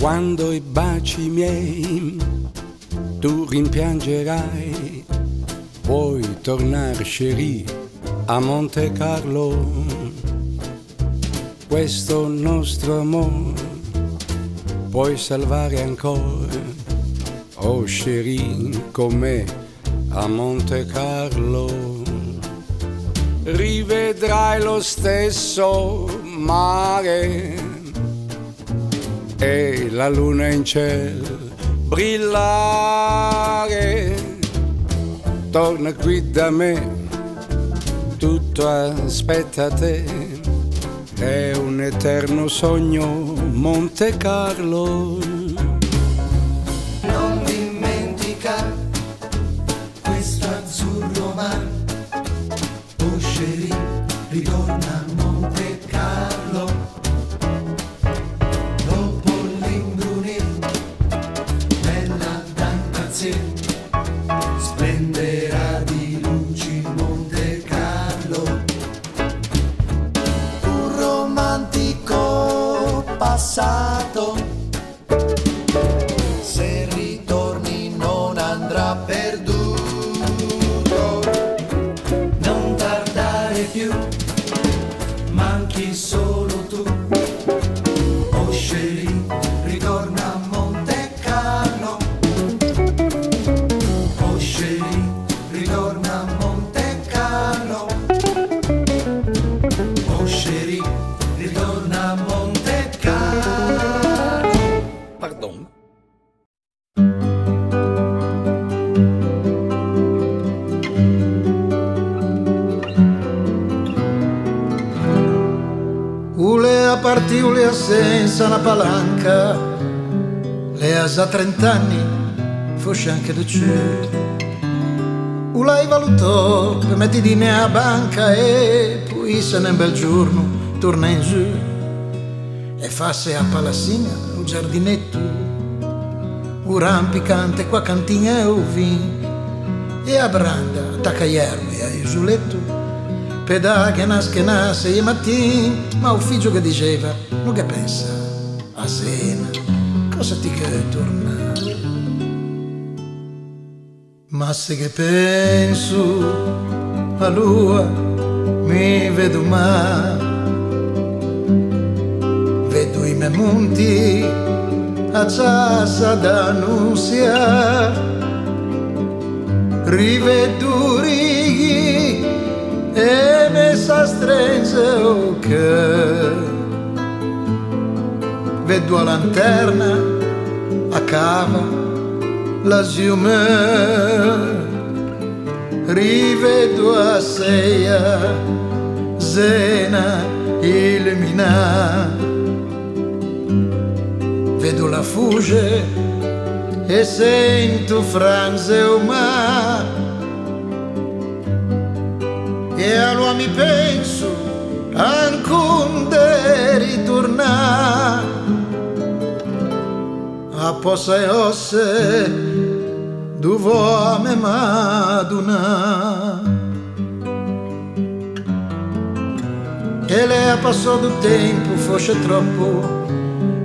Quando i baci miei tu rimpiangerai, puoi tornare chérie a Monte Carlo. Questo nostro amore puoi salvare ancora, oh chérie, con me a Monte Carlo. Rivedrai lo stesso mare e la luna in cielo brillare. Torna qui da me, tutto aspetta te, è un eterno sogno Monte Carlo. Non dimenticare questo azzurro mare, oh chérie, ritorna a Monte Carlo. Dopo l'imbrunire, bella da impazzire, splenderà di luci Monte Carlo. Un romantico passato, se ritorni non andrà perduto. Manchi solo tu, oh chérie, ritorna a Monte Carlo. Oh chérie, ritorna a Monte Carlo. Oh chérie, ritorna a Monte Carlo. Pardon. Partiu Lea senza una palanca, Lea già 30 anni, forse anche di più. Ulai valutò per metti di me a banca e poi se ne un bel giorno torna in giù e fasse a palazzina un giardinetto, un rampicante qua cantina e un vin e a branda attacca erbe a isuletto. Pedà che nasce e mattin, ma un figlio che diceva, non che pensa, a sera, cosa ti che tornare? Ma se che penso a lua, mi vedo male, vedo i miei monti, a casa d'annunzia, rivedo righi, e mi sa stringe il cuore. Vedo la lanterna, a cava, la giumè, rivedo a seia, zena illuminà. Vedo la fuge e sento franze o mare. E allora mi penso ancora di ritornare a posa e osse dove mi madonna. E lei passò del tempo, forse troppo,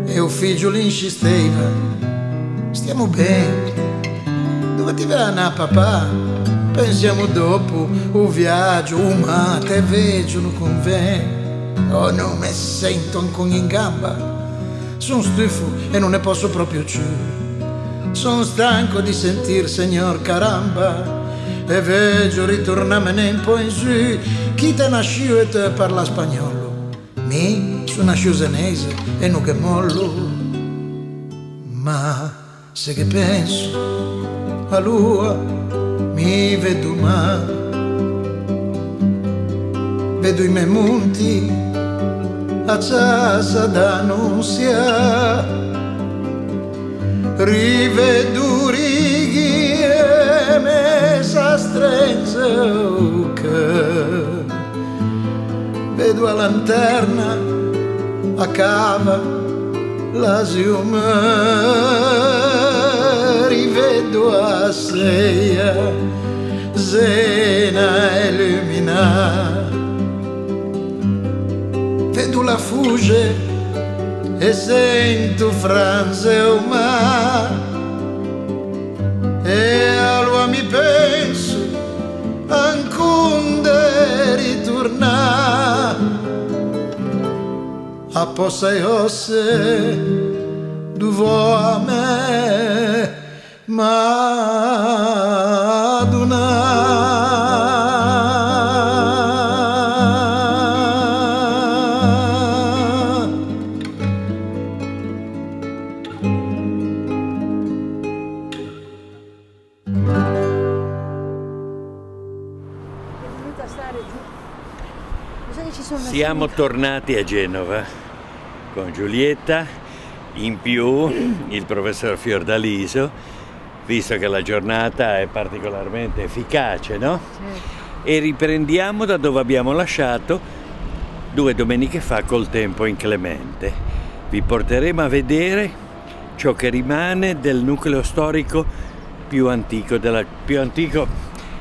e il figlio lì insisteva, stiamo bene, dove ti verrà andare papà? Pensiamo dopo o viaggio, ma te vedo non conviene. Oh, non mi sento ancora in gamba, sono stufo e non ne posso proprio più. Sono stanco di sentir, signor caramba, e vedo ritornarmene un po' in giù. Chi te nasciu e te parla spagnolo? Mi sono nasciu senese e non che mollo. Ma se che penso a lua, mi vedo male, vedo i miei monti, a casa d'annunzia, rivedo righi e mi sa stringe il cuore. Vedo la lanterna, a cava, la giumè, rivedo a seia, zena illumina. Vedo la fuge e sento franze o mar, e a lui mi penso ancun de ritornar. A possa e rosse do voame maduna. Siamo tornati a Genova con Giulietta, in più il professor Fiordaliso, visto che la giornata è particolarmente efficace, no? Certo. E riprendiamo da dove abbiamo lasciato 2 domeniche fa col tempo inclemente. Vi porteremo a vedere ciò che rimane del nucleo storico più antico, più antico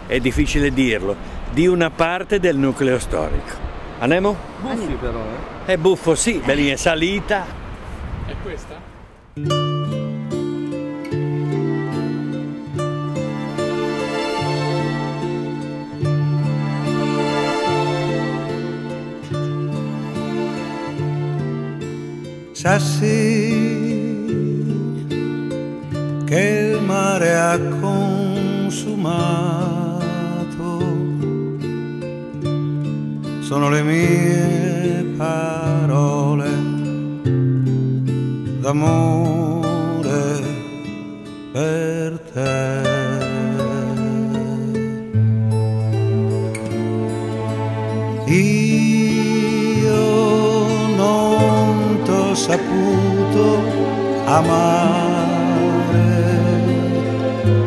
è difficile dirlo, di una parte del nucleo storico. Andiamo? Buffi però, eh? È buffo, sì, bellina salita. È questa? Sassi che il mare ha consumato sono le mie parole d'amore per te. Io non t'ho saputo amare,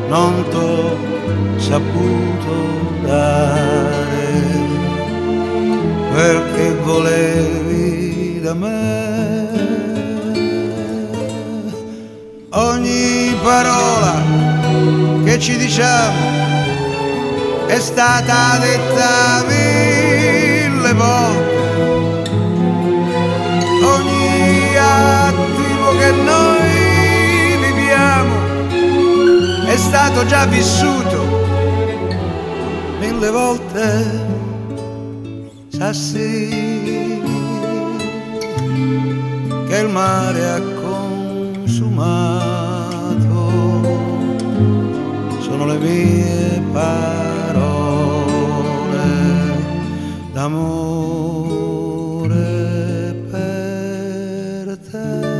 non t'ho saputo dare quel che volevi da me. Ogni parola che ci diciamo è stata detta 1000 volte, ogni attimo che noi viviamo è stato già vissuto 1000 volte. Sassi che il mare ha consumato sono le mie parole d'amore per te.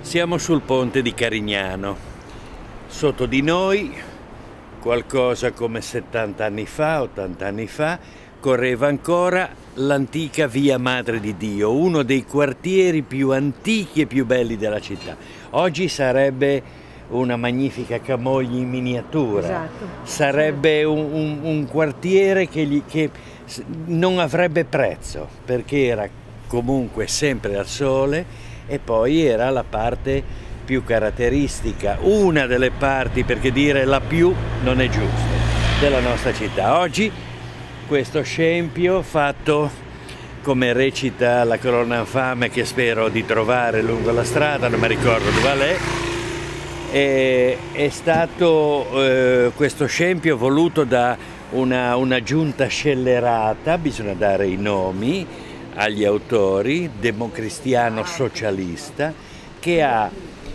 Siamo sul ponte di Carignano, sotto di noi qualcosa come 70 anni fa, 80 anni fa, correva ancora l'antica Via Madre di Dio, uno dei quartieri più antichi e più belli della città. Oggi sarebbe una magnifica Camogli in miniatura, esatto. Sarebbe un quartiere che non avrebbe prezzo, perché era comunque sempre al sole. E poi era la parte più caratteristica, una delle parti, perché dire la più non è giusto, della nostra città. Oggi questo scempio fatto, come recita la colonna infame che spero di trovare lungo la strada, non mi ricordo dov'è, è stato questo scempio voluto da una giunta scellerata, bisogna dare i nomi agli autori, democristiano socialista, che ha,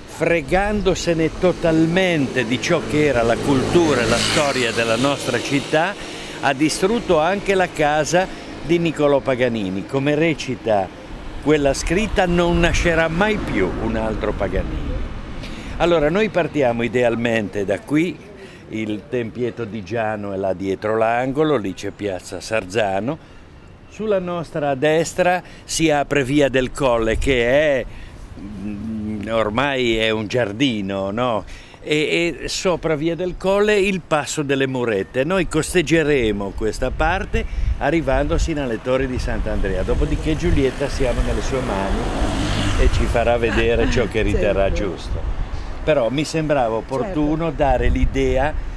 fregandosene totalmente di ciò che era la cultura e la storia della nostra città, ha distrutto anche la casa di Niccolò Paganini. Come recita quella scritta, non nascerà mai più un altro Paganini. Allora noi partiamo idealmente da qui, il tempietto di Giano è là dietro l'angolo, lì c'è piazza Sarzano. Sulla nostra destra si apre Via del Colle, che è ormai è un giardino, no? E sopra Via del Colle il passo delle Murette. Noi costeggeremo questa parte arrivando sino alle torri di Sant'Andrea, dopodiché Giulietta siamo nelle sue mani e ci farà vedere ciò che riterrà giusto. però mi sembrava opportuno dare l'idea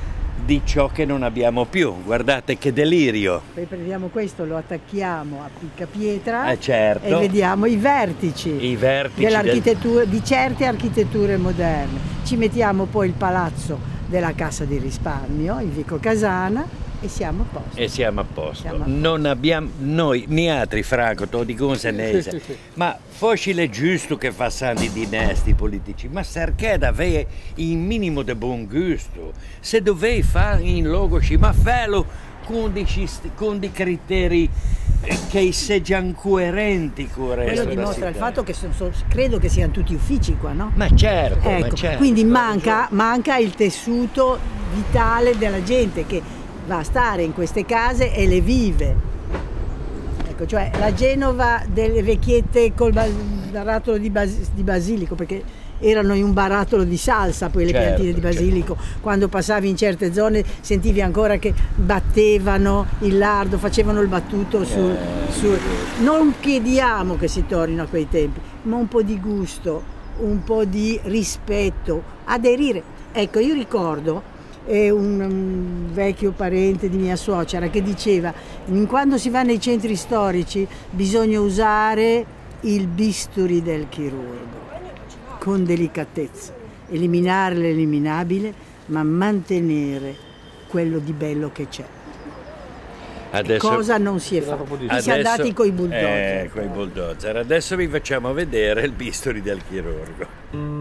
di ciò che non abbiamo più. Guardate che delirio. Poi prendiamo questo, lo attacchiamo a picca pietra e vediamo i vertici dell'architettura, di certe architetture moderne. Ci mettiamo poi il palazzo della Cassa di Risparmio in Vico Casana e siamo a posto. E siamo a posto. Siamo a posto. Non abbiamo noi, niatri, Franco, te lo dico in senese, ma forse è giusto che facciano i dinesti politici, ma perché avere il minimo di buon gusto? Se dovevi fare in logo, ma fallo con dei criteri che siano coerenti con il resto. Quello dimostra il fatto che credo che siano tutti uffici qua, no? Ma certo, ecco, ma certo. Quindi manca il tessuto vitale della gente che va a stare in queste case e le vive. Ecco, cioè la Genova delle vecchiette col barattolo di basilico, perché erano in un barattolo di salsa poi le piantine di basilico, quando passavi in certe zone sentivi ancora che battevano il lardo, facevano il battuto sul... Non chiediamo che si tornino a quei tempi, ma un po' di gusto, un po' di rispetto, aderire. Ecco, io ricordo un vecchio parente di mia suocera che diceva: quando si va nei centri storici bisogna usare il bisturi del chirurgo con delicatezza, eliminare l'eliminabile, ma mantenere quello di bello che c'è. Adesso, cosa non si è fatto? Si è andati coi bulldozer. Coi bulldozer. Adesso vi facciamo vedere il bisturi del chirurgo.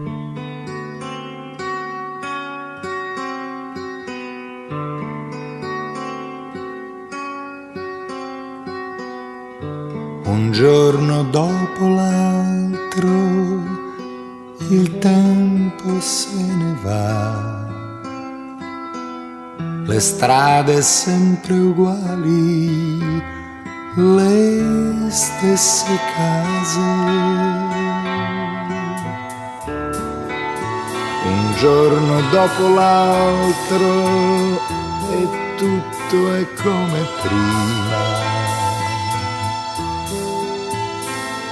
Un giorno dopo l'altro il tempo se ne va, le strade sempre uguali, le stesse case. Un giorno dopo l'altro e tutto è come prima,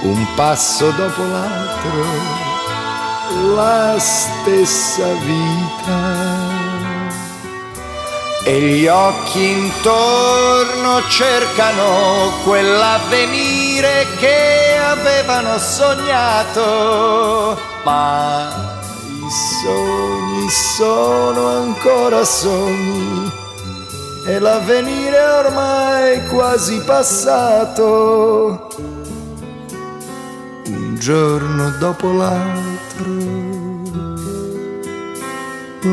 un passo dopo l'altro, la stessa vita, e gli occhi intorno cercano quell'avvenire che avevano sognato, ma i sogni sono ancora sogni e l'avvenire è ormai quasi passato. Un giorno dopo l'altro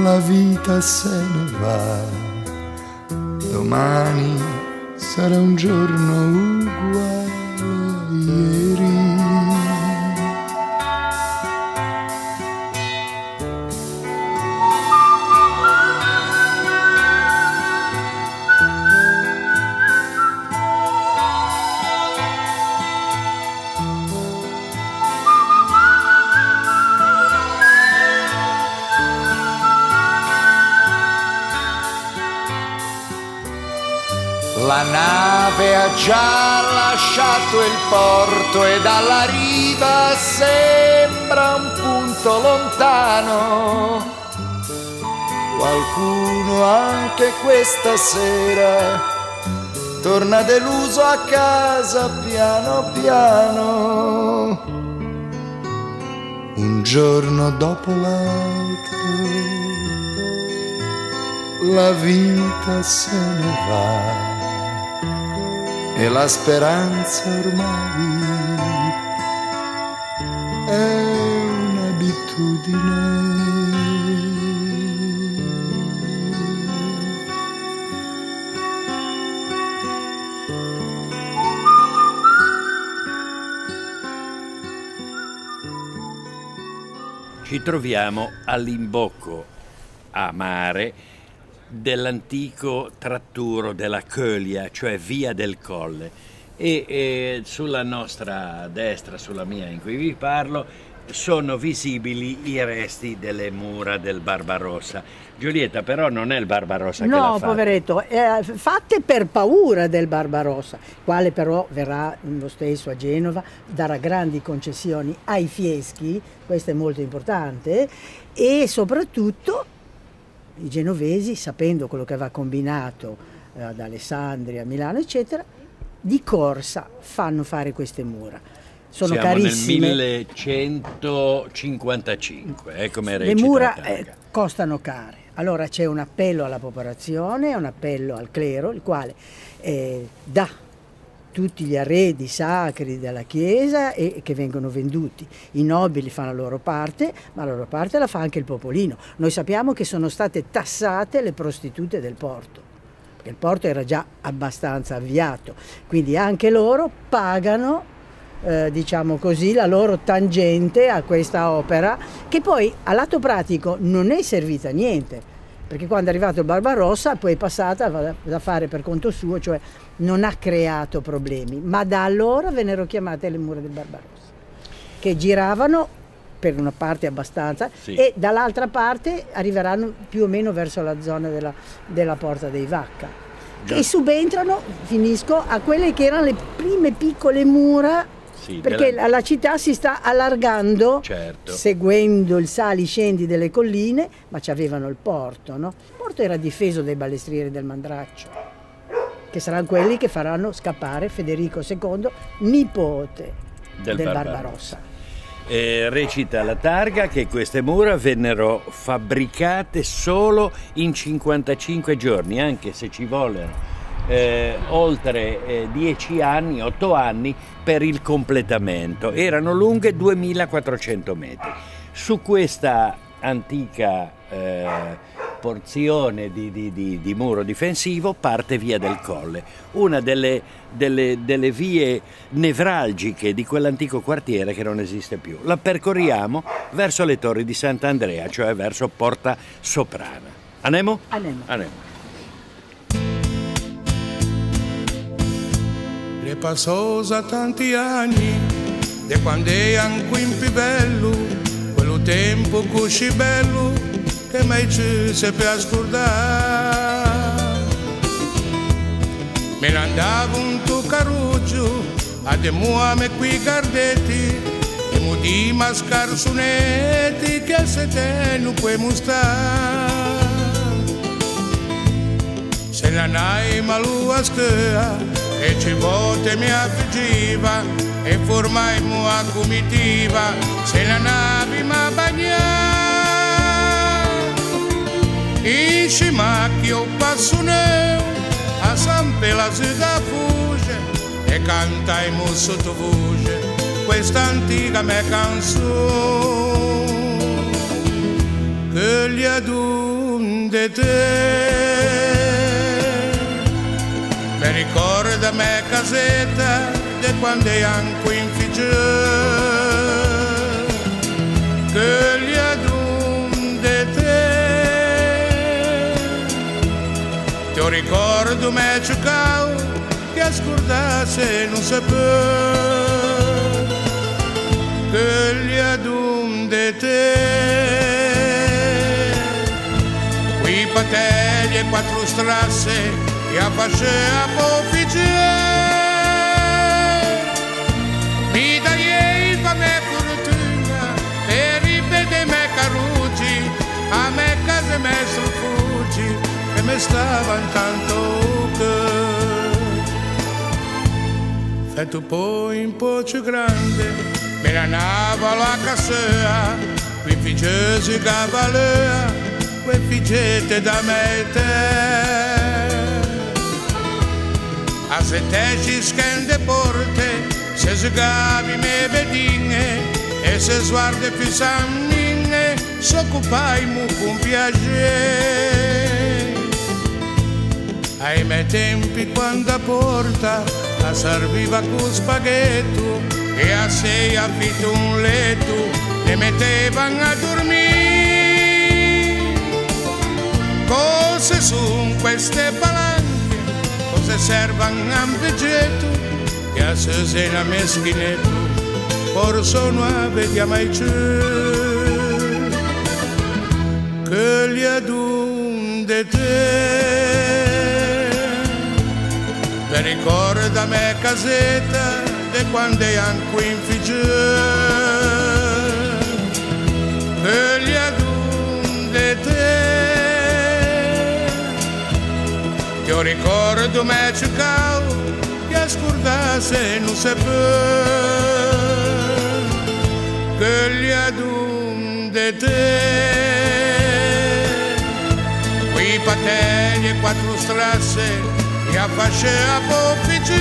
la vita se ne va, domani sarà un giorno uguale a ieri. La nave ha già lasciato il porto e dalla riva sembra un punto lontano. Qualcuno anche questa sera torna deluso a casa piano piano. Un giorno dopo l'altro la vita se ne va e la speranza ormai è un'abitudine. Ci troviamo all'imbocco a mare dell'antico tratturo della Coglia, cioè Via del Colle, e sulla nostra destra, sulla mia in cui vi parlo, sono visibili i resti delle mura del Barbarossa. Giulietta, però non è il Barbarossa che l'ha fatta. No, poveretto, fatte per paura del Barbarossa, quale però verrà lo stesso a Genova, darà grandi concessioni ai fieschi, questo è molto importante, e soprattutto i genovesi, sapendo quello che aveva combinato ad Alessandria, Milano, eccetera, di corsa fanno fare queste mura. Sono carissime. Siamo nel 1155, come recita. Le mura costano care. Allora c'è un appello alla popolazione, un appello al clero, il quale dà tutti gli arredi sacri della Chiesa e che vengono venduti. I nobili fanno la loro parte, ma la loro parte la fa anche il popolino. Noi sappiamo che sono state tassate le prostitute del porto, perché il porto era già abbastanza avviato, quindi anche loro pagano, diciamo così, la loro tangente a questa opera, che poi a lato pratico non è servita a niente, perché quando è arrivato il Barbarossa poi è passata da fare per conto suo, cioè non ha creato problemi, ma da allora vennero chiamate le mura del Barbarossa, che giravano per una parte abbastanza, sì, e dall'altra parte arriveranno più o meno verso la zona della Porta dei Vacca, già, e subentrano, finisco, a quelle che erano le prime piccole mura. Sì, perché la città si sta allargando, certo, seguendo il sali scendi delle colline, ma ci avevano il porto, no? Il porto era difeso dai balestrieri del Mandraccio, che saranno quelli che faranno scappare Federico II, nipote del Barbarossa. Recita la targa che queste mura vennero fabbricate solo in 55 giorni, anche se ci vollero oltre 10 anni, 8 anni per il completamento. Erano lunghe 2400 metri. Su questa antica porzione di muro difensivo parte Via del Colle, una delle vie nevralgiche di quell'antico quartiere che non esiste più. La percorriamo verso le torri di Sant'Andrea, cioè verso Porta Soprana. Anemo? Anemo. Anemo. Passò già tanti anni da quando ero qui più bello, quello tempo così bello che mai ci si può scordare. Me ne andavo un tuo carruggio a demuame qui gardetti e mudi mascarsonetti che se te non puoi mostrare. Se la nai maluastea e ci volte mi avvigiva e formai mua comitiva, se la nave mi bagnava in cima che io passo neu a San Pelasio da Fuge e cantaimo sottovoce questa antica mia canzone che gli adun de te. Mi ricorda me casetta di quando ero qui in Figeù, che gli adun de te. Ti ricordo me giocavo che ascoltasse non sapevo, che gli adun de te. Qui patelli e quattro strasse e a facea configgere, mi dai la mia fortuna per rivedere i miei carrucci, a me casa e me soffugi e mi stavano tanto che fetto poi un po' più grande me la nava la casea, qui figgesi cavalea, qui figgete da me e te. A se te ci scende porte, se sgavi me vedine, e se sguardi più sanguine, s'occupai mu con piacere. Ai miei tempi quando a porta, a serviva con spaghetto, e a sei affitto un letto, le mettevano a dormire. Cose son queste palanche, se servan a un vegeto, che a se la meschinetto, Orsono vediamo ai ciò che li adunde te. Te ricorda me casetta de quando eran qui in Figgio, che li adunde te. Io ricordo me ciucau che a scordasse non se può. Che gli adunde te, qui patelli e quattro strasse, e a fasce a poppice,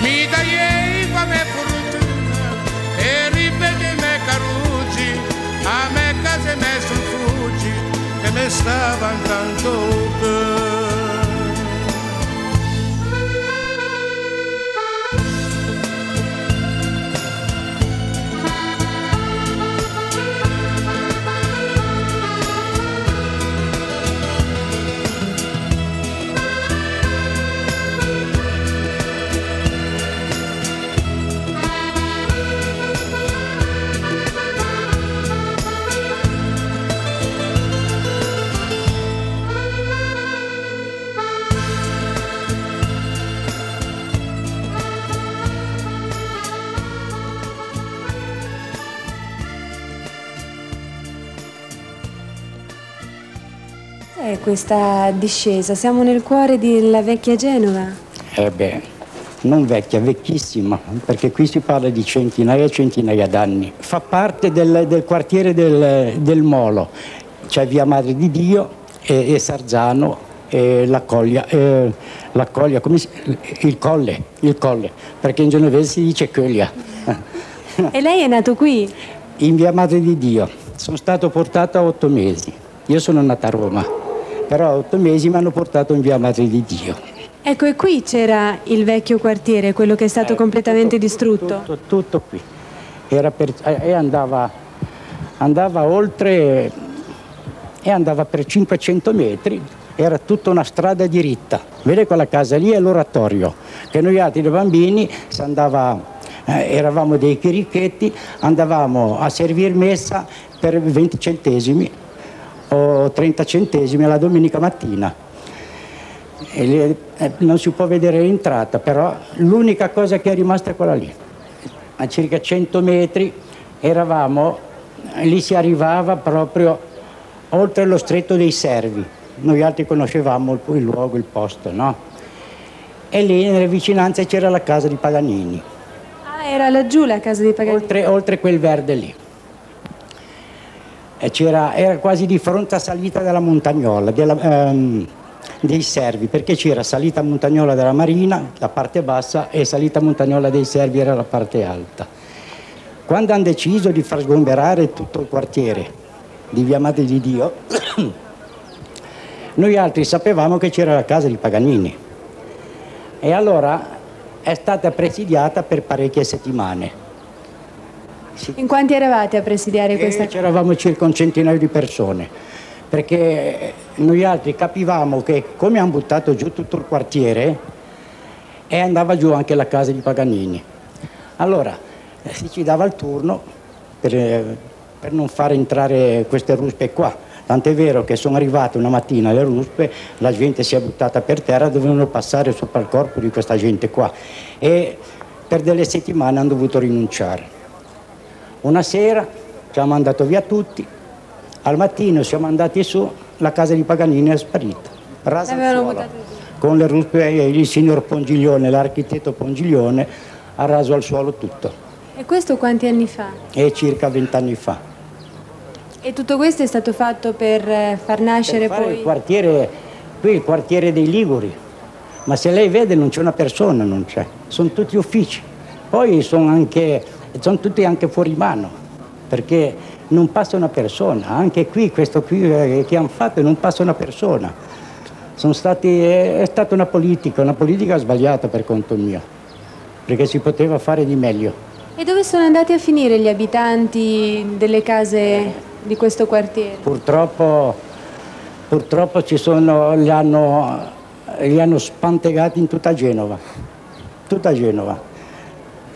mi tagliei pa me fortuna, e ripete me carucci, a me case me strufuggi, che me stavano tanto bene. Questa discesa, siamo nel cuore della vecchia Genova? Eh beh, non vecchia, vecchissima, perché qui si parla di centinaia e centinaia d'anni. Fa parte del quartiere del Molo, c'è Via Madre di Dio e Sarzano e la Collia, come si, il Colle, perché in genovese si dice Coglia. E lei è nato qui? In Via Madre di Dio, sono stato portato a 8 mesi, io sono nato a Roma. Però a 8 mesi mi hanno portato in Via Madre di Dio. Ecco, e qui c'era il vecchio quartiere, quello che è stato completamente distrutto? Tutto qui. Andava oltre e andava per 500 metri, era tutta una strada diritta. Vede quella casa lì è l'oratorio, che noi altri da bambini si andava... eravamo dei chirichetti, andavamo a servir messa per 20 centesimi. O 30 centesimi la domenica mattina. Non si può vedere l'entrata, però l'unica cosa che è rimasta è quella lì. A circa 100 metri eravamo, lì si arrivava proprio oltre lo stretto dei Servi. Noi altri conoscevamo il luogo, il posto, no? E lì nelle vicinanze c'era la casa di Paganini. Ah, era laggiù la casa di Paganini? Oltre quel verde lì. Era quasi di fronte a salita della Montagnola, dei Servi, perché c'era salita Montagnola della Marina, la parte bassa, e salita Montagnola dei Servi era la parte alta. Quando hanno deciso di far sgomberare tutto il quartiere di Via Madre di Dio, noi altri sapevamo che c'era la casa di Paganini. E allora è stata presidiata per parecchie settimane. Sì. In quanti eravate a presidiare questa? C'eravamo circa un centinaio di persone, perché noi altri capivamo che come hanno buttato giù tutto il quartiere e andava giù anche la casa di Paganini. Allora ci dava il turno per non far entrare queste ruspe qua, tant'è vero che sono arrivate una mattina le ruspe, la gente si è buttata per terra, dovevano passare sopra il corpo di questa gente qua e per delle settimane hanno dovuto rinunciare. Una sera ci hanno mandato via tutti, al mattino siamo andati su, la casa di Paganini è sparita, rasa al suolo, con le ruspe e il signor Pongiglione, l'architetto Pongiglione, ha raso al suolo tutto. E questo quanti anni fa? E circa 20 anni fa. E tutto questo è stato fatto per far nascere per poi... Qui il quartiere dei Liguri, ma se lei vede non c'è una persona, non c'è, sono tutti uffici, poi sono anche... sono tutti anche fuori mano, perché non passa una persona, anche qui, questo qui che hanno fatto non passa una persona. È stata una politica sbagliata per conto mio, perché si poteva fare di meglio. E dove sono andati a finire gli abitanti delle case di questo quartiere? Purtroppo li hanno spantegati in tutta Genova.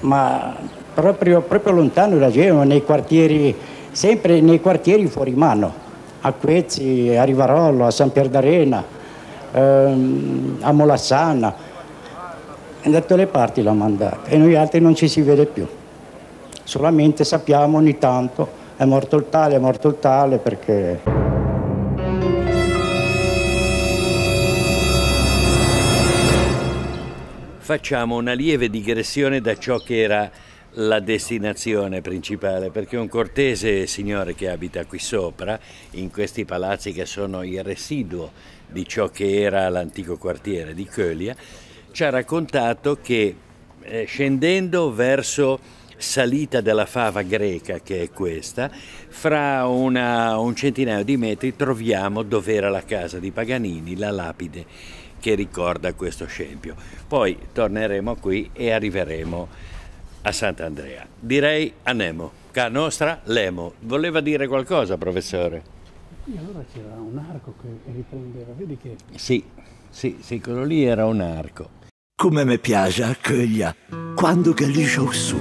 ma proprio lontano da Genova, nei quartieri, sempre nei quartieri fuori mano, a Quezzi, a Rivarolo, a San Pier d'Arena, a Molassana, da tutte le parti l'ha mandata e noi altri non ci si vede più, solamente sappiamo ogni tanto è morto il tale perché... Facciamo una lieve digressione da ciò che era la destinazione principale, perché un cortese signore che abita qui sopra, in questi palazzi che sono il residuo di ciò che era l'antico quartiere di Coglia, ci ha raccontato che scendendo verso salita della Fava Greca, che è questa, fra un centinaio di metri troviamo, dove era la casa di Paganini, la lapide che ricorda questo scempio. Poi torneremo qui e arriveremo a Sant'Andrea. Direi anemo, ca nostra lemo. Voleva dire qualcosa, professore? E allora c'era un arco che riprendeva, vedi che... Sì, quello lì era un arco. Come mi piace a Coglia, quando gallisce su,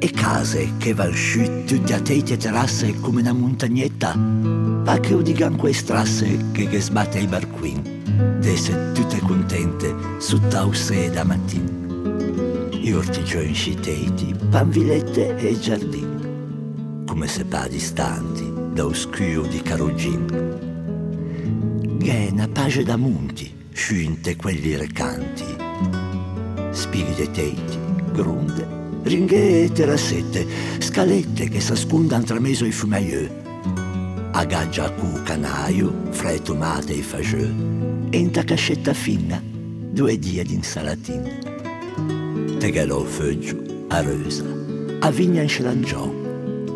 e case che van sciù tutte a tetti e terrasse come una montagnetta, ma che udigan quei strasse che sbatte i barquini. D'esse tutte contente su tause da mattina. Gli ortigioni sciteiti, panvillette e giardini, come se pa distanti da oscuro di Carugin. Ghè una pace da monti, scinte quelli recanti, spighi de teiti, gronde, ringhe e terrassette, scalette che s'ascundan tra meso i fumaieu, agaggia a cu canaio, fra i tomate e i fagieu, e in ta cascetta finna, 2 die d'insalatina. Tegalò feuggio, a rosa, a vigna in slangiò,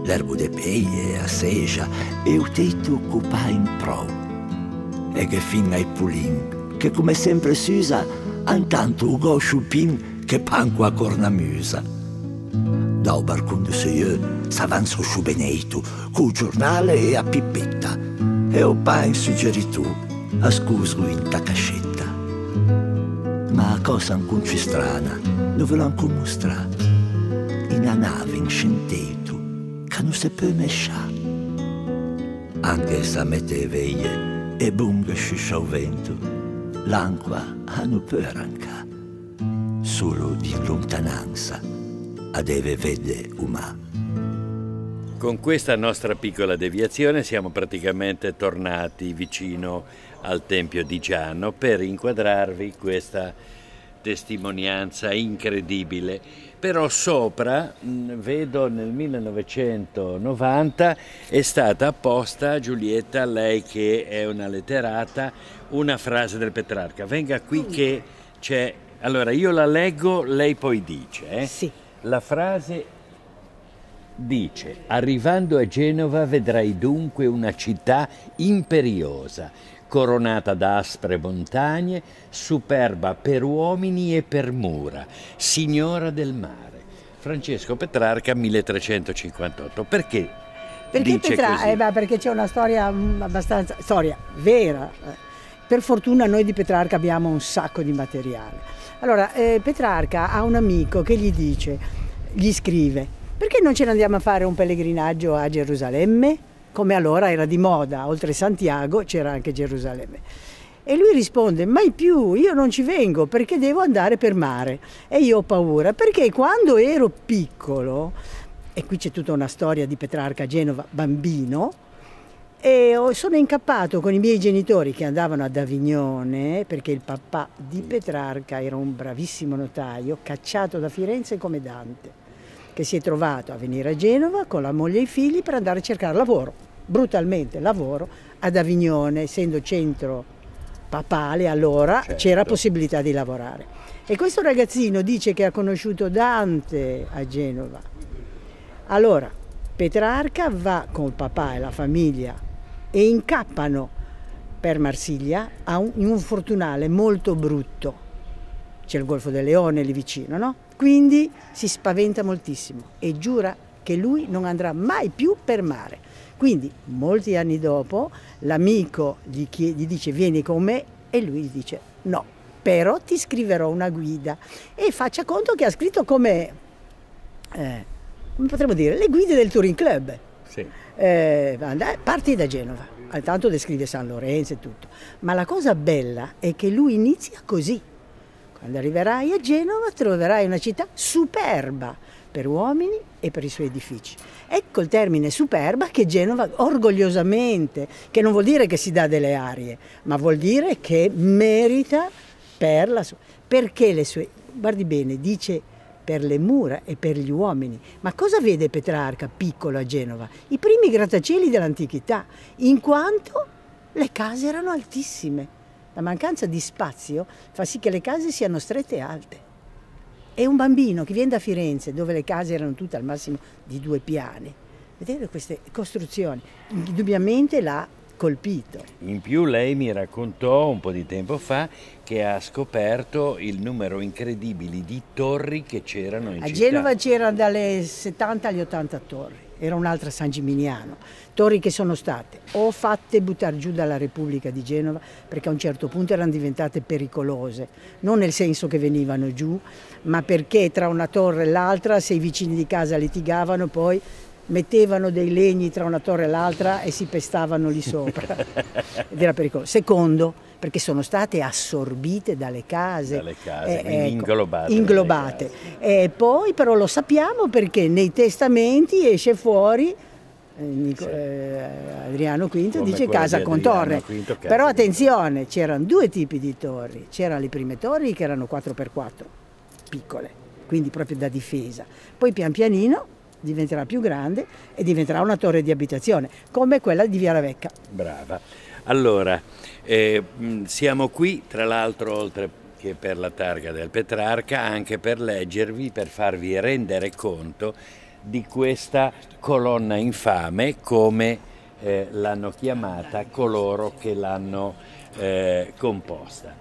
l'erbo de peie, a seja, e o tetto cupà in pro. E che finna i pulin, che come sempre s'usa, antanto o go sciupin, che panco a cornamusa. Da o barcun de seieu, s'avanzo sciubeneito, cu giornale e a pipetta, e o pa in suggeritu, a scuso in ta cascetta. Ma a cosa ancun ci strana, non ve l'ho ancun mostrato. In a nave in scenteto, che non si può mescià. Anche se mette veglie e bunghe sciscia il vento, l'acqua non può arrancare. Solo di lontananza, a deve vedere umà. Con questa nostra piccola deviazione siamo praticamente tornati vicino al Tempio di Giano per inquadrarvi questa testimonianza incredibile. Però sopra, vedo nel 1990, è stata apposta, Giulietta, lei che è una letterata, una frase del Petrarca. Venga qui che c'è... Allora, io la leggo, lei poi dice. Sì. La frase... Dice, arrivando a Genova vedrai dunque una città imperiosa, coronata da aspre montagne, superba per uomini e per mura, signora del mare. Francesco Petrarca, 1358. Perché? Perché Petrarca? Perché c'è una storia abbastanza vera. Per fortuna noi di Petrarca abbiamo un sacco di materiale. Allora, Petrarca ha un amico che gli dice, gli scrive: perché non ce ne andiamo a fare un pellegrinaggio a Gerusalemme? Come allora era di moda, oltre Santiago c'era anche Gerusalemme. E lui risponde, mai più, io non ci vengo perché devo andare per mare. E io ho paura, perché quando ero piccolo, e qui c'è tutta una storia di Petrarca a Genova, bambino, e sono incappato con i miei genitori che andavano ad Avignone, perché il papà di Petrarca era un bravissimo notaio, cacciato da Firenze come Dante, che si è trovato a venire a Genova con la moglie e i figli per andare a cercare lavoro, brutalmente lavoro, ad Avignone, essendo centro papale, allora c'era possibilità di lavorare. E questo ragazzino dice che ha conosciuto Dante a Genova. Allora, Petrarca va con papà e la famiglia e incappano per Marsiglia in un fortunale molto brutto. C'è il Golfo del Leone lì vicino, no? Quindi si spaventa moltissimo e giura che lui non andrà mai più per mare. Quindi molti anni dopo l'amico gli dice vieni con me e lui dice no, però ti scriverò una guida. E faccia conto che ha scritto come, come potremmo dire, le guide del Touring Club. Sì. Parti da Genova, intanto descrive San Lorenzo e tutto, ma la cosa bella è che lui inizia così: quando arriverai a Genova troverai una città superba per uomini e per i suoi edifici. Ecco il termine superba che Genova orgogliosamente, che non vuol dire che si dà delle arie, ma vuol dire che merita per la sua, perché le sue, guardi bene, dice per le mura e per gli uomini. Ma cosa vede Petrarca piccolo a Genova? I primi grattacieli dell'antichità, in quanto le case erano altissime. La mancanza di spazio fa sì che le case siano strette e alte. E un bambino che viene da Firenze, dove le case erano tutte al massimo di 2 piani, vedete queste costruzioni, indubbiamente l'ha colpito. In più lei mi raccontò un po' di tempo fa che ha scoperto il numero incredibile di torri che c'erano in città. A Genova c'erano dalle 70 alle 80 torri, era un'altra San Gimignano, torri che sono state o fatte buttare giù dalla Repubblica di Genova perché a un certo punto erano diventate pericolose, non nel senso che venivano giù, ma perché tra una torre e l'altra, se i vicini di casa litigavano, poi mettevano dei legni tra una torre e l'altra e si pestavano lì sopra ed era pericoloso. Secondo, perché sono state assorbite dalle case, ecco, inglobate. E poi però lo sappiamo perché nei testamenti esce fuori Adriano V, dice casa con torre, però attenzione, c'erano 2 tipi di torri: c'erano le prime torri che erano 4×4 piccole, quindi proprio da difesa, poi pian pianino diventerà più grande e diventerà una torre di abitazione, come quella di Via la Vecca. Brava. Allora, siamo qui, tra l'altro, oltre che per la targa del Petrarca, anche per leggervi, per farvi rendere conto di questa colonna infame, come l'hanno chiamata coloro che l'hanno composta.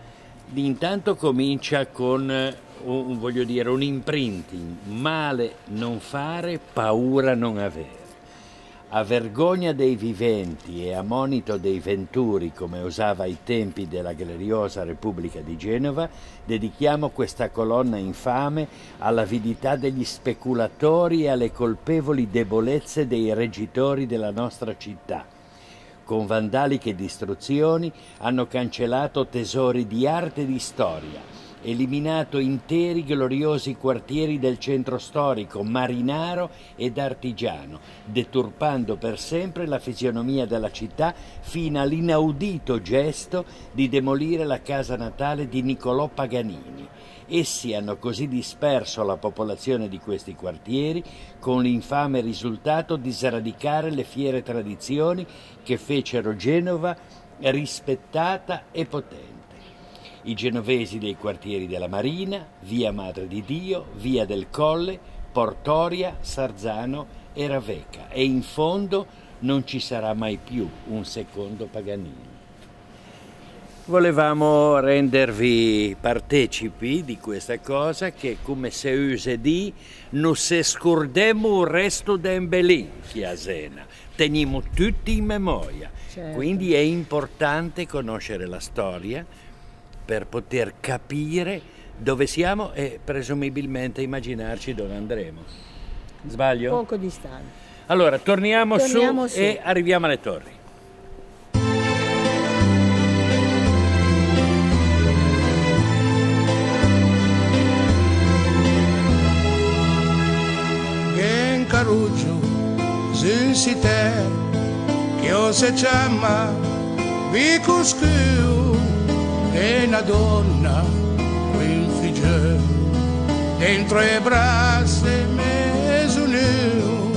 Intanto comincia con voglio dire, un imprinting: male non fare, paura non avere. A vergogna dei viventi e a monito dei venturi, come usava ai tempi della gloriosa Repubblica di Genova, dedichiamo questa colonna infame all'avidità degli speculatori e alle colpevoli debolezze dei reggitori della nostra città. Con vandaliche distruzioni hanno cancellato tesori di arte e di storia, eliminato interi gloriosi quartieri del centro storico, marinaro ed artigiano, deturpando per sempre la fisionomia della città fino all'inaudito gesto di demolire la casa natale di Niccolò Paganini. Essi hanno così disperso la popolazione di questi quartieri, con l'infame risultato di sradicare le fiere tradizioni che fecero Genova rispettata e potente. I genovesi dei quartieri della Marina, via Madre di Dio, via del Colle, Portoria, Sarzano e Raveca. E in fondo non ci sarà mai più un secondo Paganini. Volevamo rendervi partecipi di questa cosa che, come se use di, non se scordemo il resto d'embelin, chiasena. Teniamo tutti in memoria. Certo. Quindi è importante conoscere la storia, per poter capire dove siamo e presumibilmente immaginarci dove andremo. Sbaglio? Poco distante. Allora, torniamo su e arriviamo alle torri. Che in caruccio, senza te, che ho se chiama, vi cuschiu. E una donna quinfige dentro le braccia mesuneu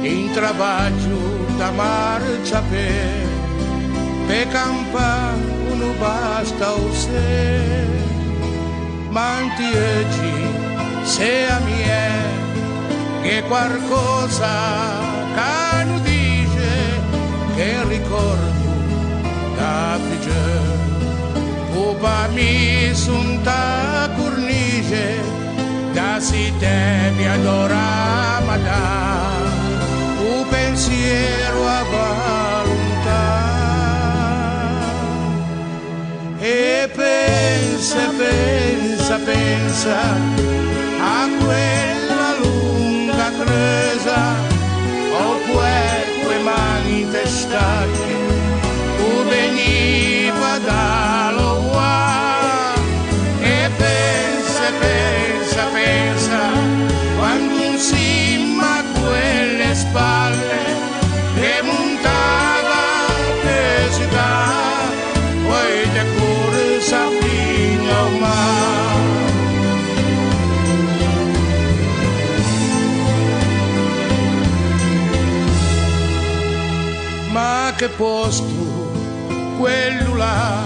in trabaggio da marcia per campare uno basta o se mantieggi se a mie che qualcosa cano dice che ricordo da fige. Oba mi sunta cornice, da si devi adorare, da un pensiero a volontà e pensa. pensa a quella lunga cresa, ovunque tue mani testate, tu veniva dall'Oa. E pensa, pensa, pensa, quando in cima a quelle spalle le montava che si dà, poi te cursa fino al mare. Ma che posto quello là,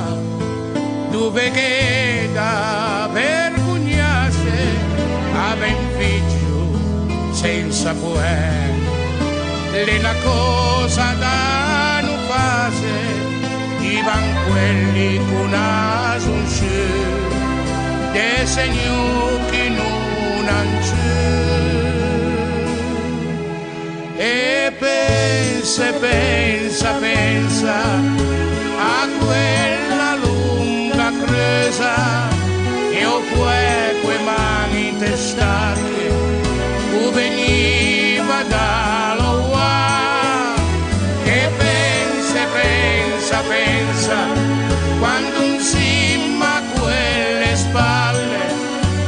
dove che da vergognarsi aveva un figlio senza potere, è una cosa da non fare, divan quelli con asunzione, dei signori che non hanno. E pensa, pensa, pensa a quella lunga cresa, e ho quelle mani testate, tu veniva dall'Oa. E pensa, pensa, pensa, quando in cima a quelle spalle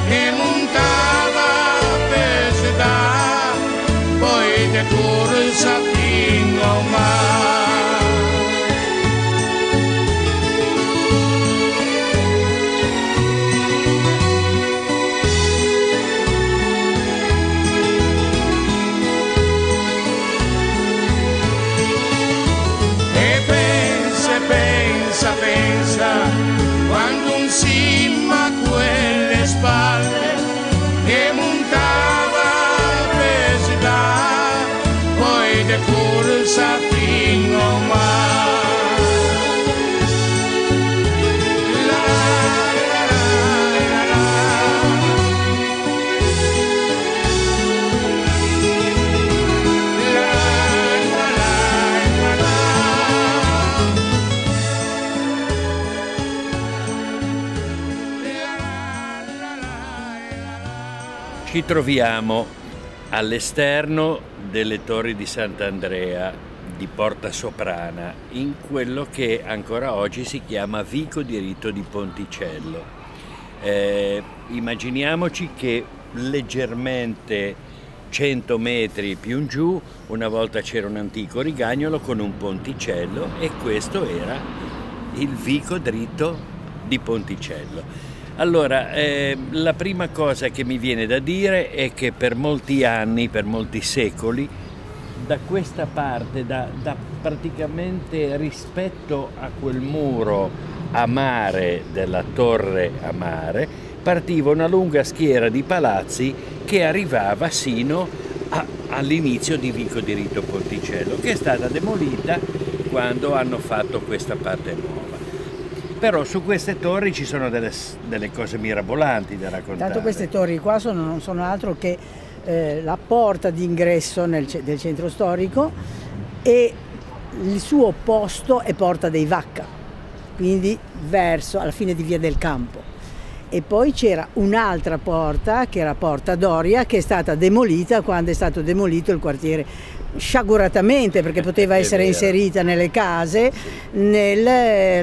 e montava per sedà, poi te corsa fino al mare. Pensa, pensa, quando in cima a quelle spalle che montava per sedà, poi te corsa fino al mare. Ci troviamo all'esterno delle torri di Sant'Andrea di Porta Soprana, in quello che ancora oggi si chiama Vico Dritto di Ponticello. Immaginiamoci che leggermente 100 metri più in giù una volta c'era un antico rigagnolo con un ponticello, e questo era il Vico Dritto di Ponticello. Allora, la prima cosa che mi viene da dire è che per molti anni, per molti secoli, da questa parte, da praticamente rispetto a quel muro a mare della torre a mare, partiva una lunga schiera di palazzi che arrivava sino all'inizio di Vico Dritto Ponticello, che è stata demolita quando hanno fatto questa parte nuova. Però su queste torri ci sono delle cose mirabolanti da raccontare. Tanto queste torri qua non sono altro che la porta d'ingresso del centro storico, e il suo opposto è Porta dei Vacca, quindi verso alla fine di Via del Campo. E poi c'era un'altra porta che era Porta Doria, che è stata demolita quando è stato demolito il quartiere, sciaguratamente, perché poteva essere inserita nelle case,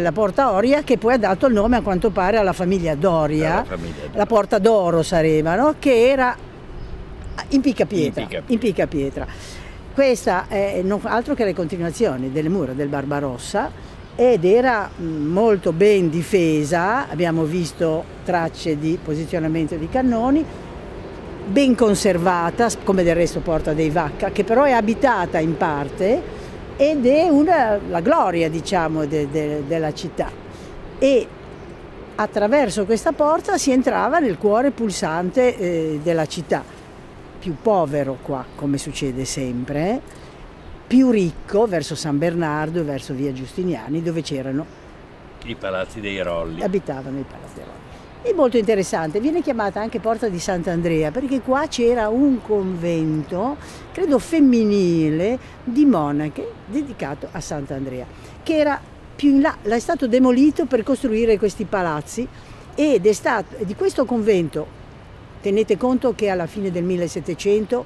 la Porta Oria, che poi ha dato il nome a quanto pare alla famiglia Doria, la Porta d'Oro sarebbe, no? Che era in Picapietra. Questa è non altro che le continuazioni delle mura del Barbarossa, ed era molto ben difesa, abbiamo visto tracce di posizionamento di cannoni, ben conservata, come del resto Porta dei Vacca, che però è abitata in parte ed è la gloria, diciamo, della città. E attraverso questa porta si entrava nel cuore pulsante della città, più povero qua, come succede sempre, più ricco verso San Bernardo e verso Via Giustiniani, dove c'erano i palazzi dei Rolli. Abitavano i palazzi dei Rolli. È molto interessante, viene chiamata anche Porta di Sant'Andrea perché qua c'era un convento, credo femminile, di monache dedicato a Sant'Andrea, che era più in là, è stato demolito per costruire questi palazzi, ed è stato di questo convento. Tenete conto che alla fine del 1700,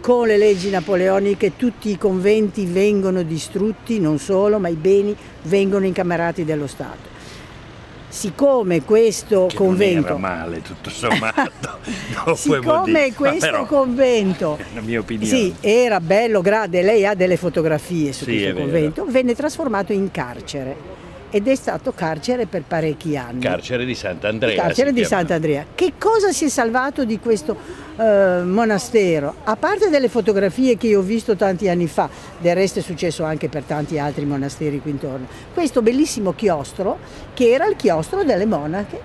con le leggi napoleoniche, tutti i conventi vengono distrutti, non solo, ma i beni vengono incamerati dallo Stato. Siccome questo convento non era male, tutto sommato, siccome questo convento, la mia opinione, sì, era bello, grande, lei ha delle fotografie su questo convento, venne trasformato in carcere. Ed è stato carcere per parecchi anni. Carcere di Sant'Andrea. Carcere di Sant'Andrea. Che cosa si è salvato di questo monastero? A parte delle fotografie che io ho visto tanti anni fa, del resto è successo anche per tanti altri monasteri qui intorno, questo bellissimo chiostro, che era il chiostro delle monache,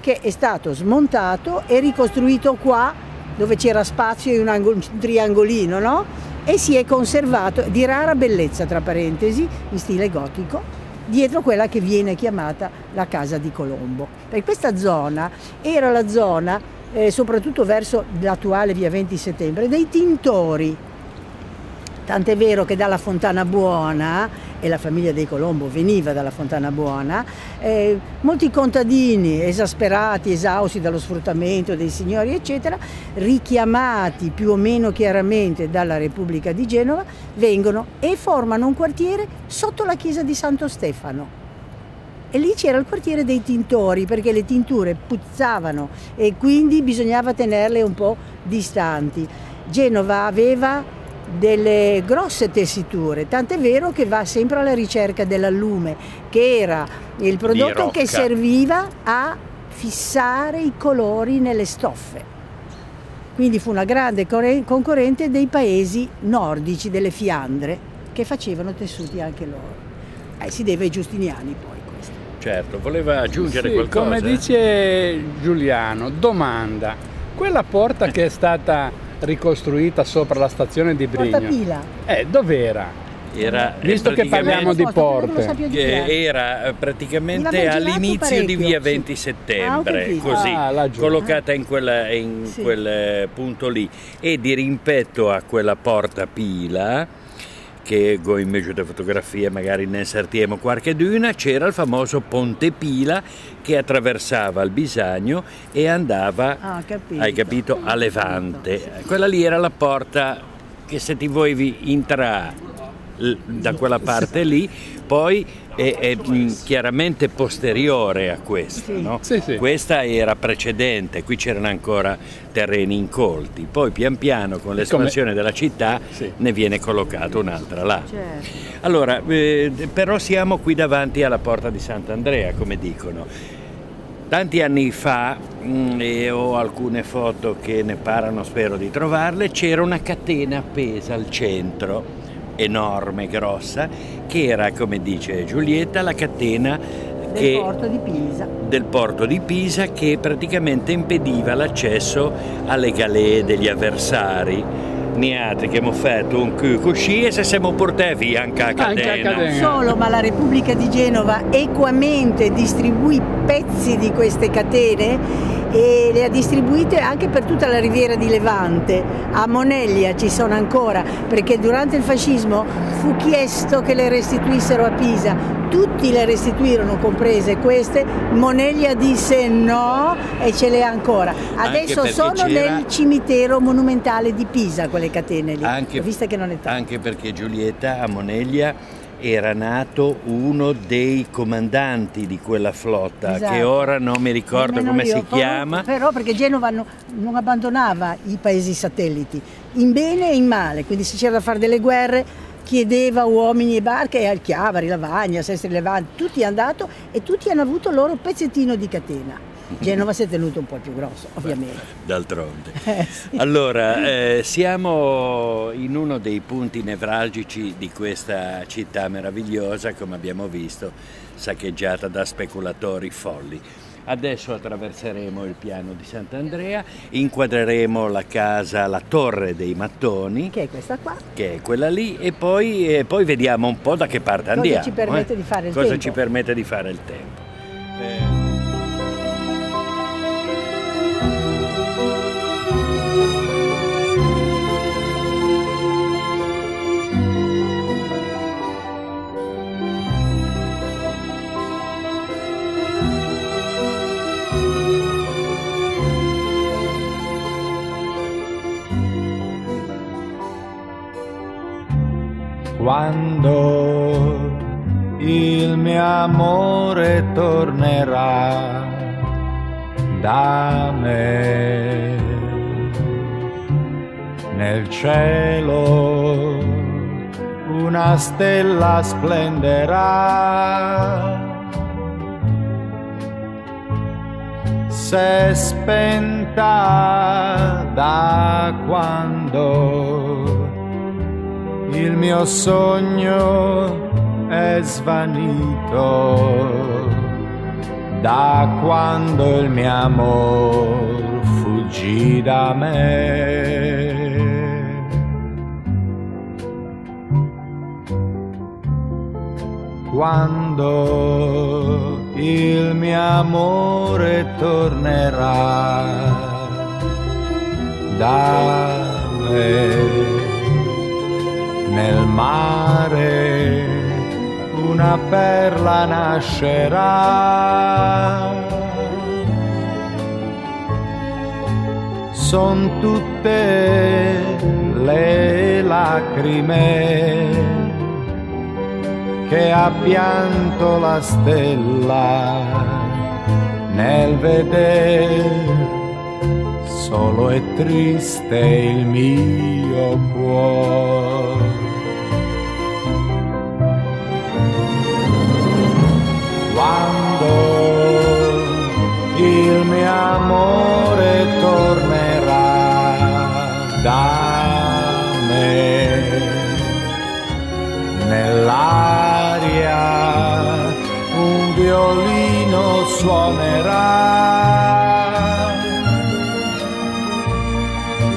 che è stato smontato e ricostruito qua, dove c'era spazio in un triangolino, no? E si è conservato, di rara bellezza, tra parentesi, in stile gotico, dietro quella che viene chiamata la casa di Colombo. Perché questa zona era la zona, soprattutto verso l'attuale via 20 settembre, dei tintori. Tant'è vero che dalla Fontana Buona, e la famiglia dei Colombo veniva dalla Fontana Buona, molti contadini esasperati, esausti dallo sfruttamento dei signori, eccetera, richiamati più o meno chiaramente dalla Repubblica di Genova, vengono e formano un quartiere sotto la chiesa di Santo Stefano. E lì c'era il quartiere dei tintori, perché le tinture puzzavano e quindi bisognava tenerle un po' distanti. Genova aveva delle grosse tessiture, tant'è vero che va sempre alla ricerca dell'allume, che era il prodotto che serviva a fissare i colori nelle stoffe. Quindi fu una grande concorrente dei paesi nordici, delle Fiandre, che facevano tessuti anche loro. Si deve ai Giustiniani poi questo. Certo, voleva aggiungere qualcosa? Come dice Giuliano, domanda, quella porta che è stata ricostruita sopra la stazione di Brigno. Porta Pila. Dov'era? Visto che parliamo di porte. Era praticamente all'inizio di via 20 settembre, così, collocata in quel punto lì. E di rimpetto a quella Porta Pila, che con invece di fotografie magari ne sartiemo qualche d'una, c'era il famoso Ponte Pila che attraversava il Bisagno e andava, hai capito, a Levante. Quella lì era la porta che se ti volevi entrare da quella parte lì, poi è chiaramente posteriore a questa, no? Questa era precedente, qui c'erano ancora terreni incolti, poi pian piano con l'espansione della città ne viene collocata un'altra là. Allora, però siamo qui davanti alla Porta di Sant'Andrea, come dicono. Tanti anni fa, e ho alcune foto che ne parlano, spero di trovarle, c'era una catena appesa al centro, enorme, grossa, che era, come dice Giulietta, la catena del porto di Pisa, che praticamente impediva l'accesso alle galee degli avversari. Niente che abbiamo fatto un cu così e se siamo portati via anche a catena. Solo, ma la Repubblica di Genova equamente distribuì pezzi di queste catene e le ha distribuite anche per tutta la riviera di Levante. A Moneglia ci sono ancora, perché durante il fascismo fu chiesto che le restituissero a Pisa. Tutti le restituirono, comprese queste. Moneglia disse no e ce le ha ancora. Adesso sono nel cimitero monumentale di Pisa quelle catene lì, vista che non è tanto. Anche perché Giulietta, a Moneglia era nato uno dei comandanti di quella flotta, che ora non mi ricordo come si chiama. Però perché Genova non abbandonava i paesi satelliti, in bene e in male, quindi se c'era da fare delle guerre chiedeva uomini e barche, e al Chiavari, Lavagna, Sestri Levante, tutti hanno dato e tutti hanno avuto il loro pezzettino di catena. Genova si è tenuto un po' più grosso, ovviamente. D'altronde. Allora, siamo in uno dei punti nevralgici di questa città meravigliosa, come abbiamo visto, saccheggiata da speculatori folli. Adesso attraverseremo il piano di Sant'Andrea, inquadreremo la casa, la torre dei mattoni, che è questa qua, che è quella lì, e poi vediamo un po' da che parte andiamo. Cosa ci permette di fare il tempo. Cosa ci permette di fare il tempo. quando il mio amore tornerà da me nel cielo una stella splenderà. S'è spenta da quando il mio sogno è svanito, da quando il mio amor fuggì da me. Quando il mio amore tornerà da me nel mare una perla nascerà. Son tutte le lacrime che ha pianto la stella nel veder solo e triste il mio cuore. Quando il mio amore tornerà da me nell'aria un violino suonerà,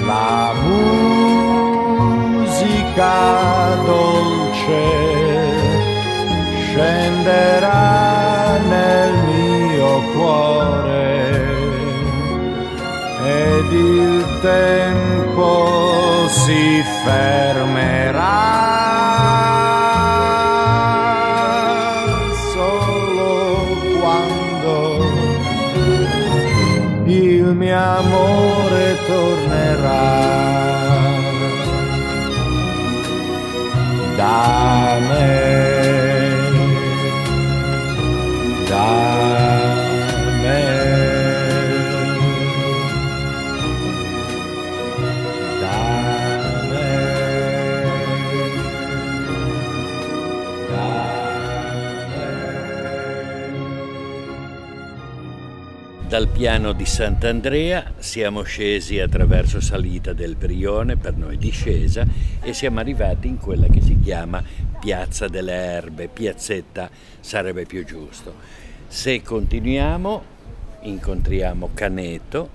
la musica dolce scenderà nel mio cuore ed il tempo si fermerà. Il mio amore tornerà da me, da me, da me, da me. Dal piano di Sant'Andrea siamo scesi attraverso salita del Brione, per noi discesa, e siamo arrivati in quella che si chiama Piazza delle Erbe, piazzetta sarebbe più giusto. Se continuiamo incontriamo Caneto,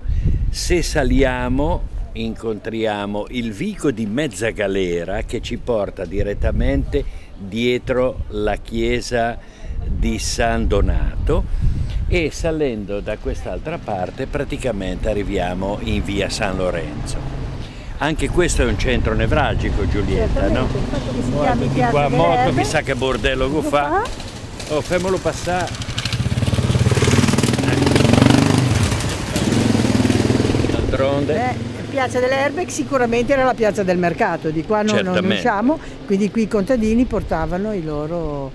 se saliamo incontriamo il vico di Mezzagalera che ci porta direttamente dietro la chiesa di San Donato, e salendo da quest'altra parte praticamente arriviamo in via San Lorenzo. Anche questo è un centro nevralgico, Giulietta, no? Guarda di qua, morto, mi sa che bordello che fa. Oh, femmelo passare. D'altronde... Piazza delle Erbe sicuramente era la piazza del mercato, di qua non usciamo, quindi qui i contadini portavano i loro